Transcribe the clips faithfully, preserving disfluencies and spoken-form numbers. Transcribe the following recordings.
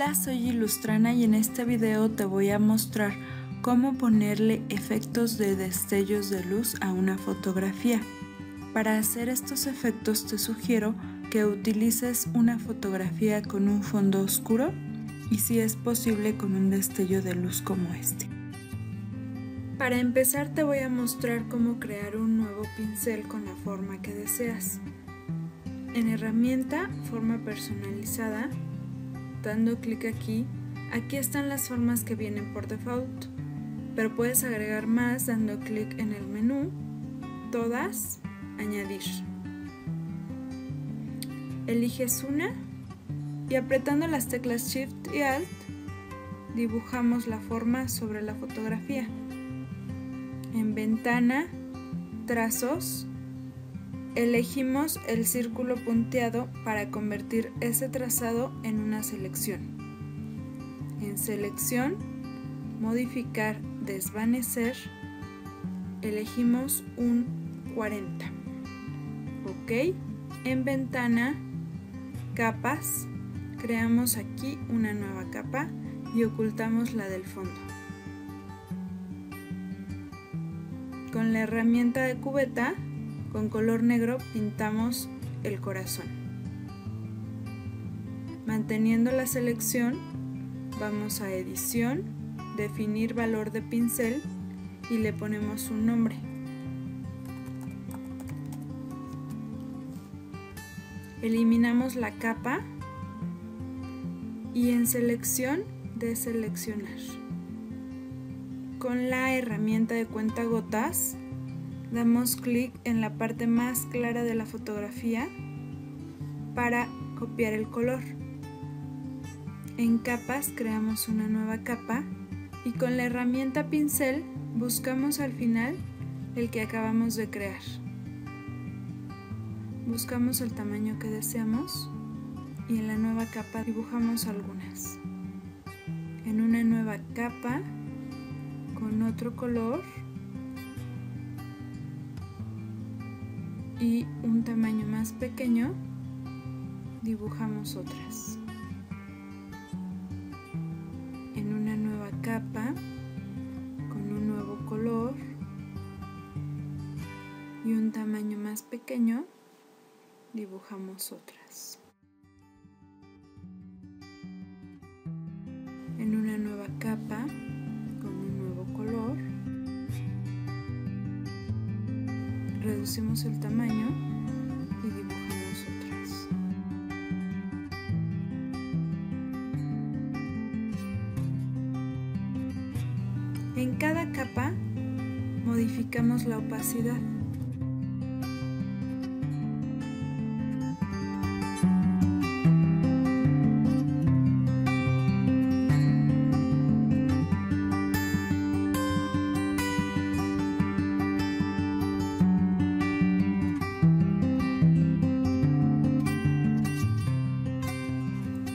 Hola, soy Ilustrana y en este video te voy a mostrar cómo ponerle efectos de destellos de luz a una fotografía. Para hacer estos efectos te sugiero que utilices una fotografía con un fondo oscuro y si es posible con un destello de luz como este. Para empezar te voy a mostrar cómo crear un nuevo pincel con la forma que deseas. En herramienta, forma personalizada, dando clic aquí, aquí están las formas que vienen por default, pero puedes agregar más dando clic en el menú, todas, añadir. Eliges una y apretando las teclas Shift y Alt, dibujamos la forma sobre la fotografía. En ventana, trazos, elegimos el círculo punteado para convertir ese trazado en una selección. En selección, modificar, desvanecer, elegimos un cuarenta. Ok, en ventana, capas, creamos aquí una nueva capa y ocultamos la del fondo. Con la herramienta de cubeta, con color negro pintamos el corazón. Manteniendo la selección, vamos a edición, definir valor de pincel y le ponemos un nombre. Eliminamos la capa y en selección, deseleccionar. Con la herramienta de cuentagotas, damos clic en la parte más clara de la fotografía para copiar el color. En capas creamos una nueva capa y con la herramienta pincel buscamos al final el que acabamos de crear. Buscamos el tamaño que deseamos y en la nueva capa dibujamos algunas. En una nueva capa con otro color y un tamaño más pequeño, dibujamos otras. En una nueva capa, con un nuevo color y un tamaño más pequeño, dibujamos otras. En una nueva capa, con un nuevo color, reducimos el tamaño y dibujamos otras. En cada capa modificamos la opacidad.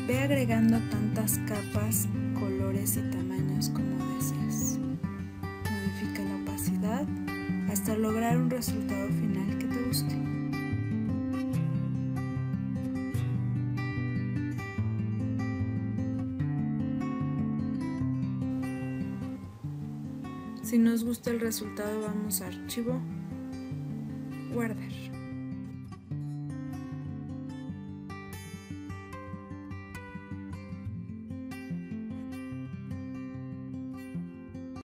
Ve agregando tantas capas, colores y tamaños como deseas. Modifica la opacidad hasta lograr un resultado final que te guste. Si nos gusta el resultado, vamos a archivo, guardar.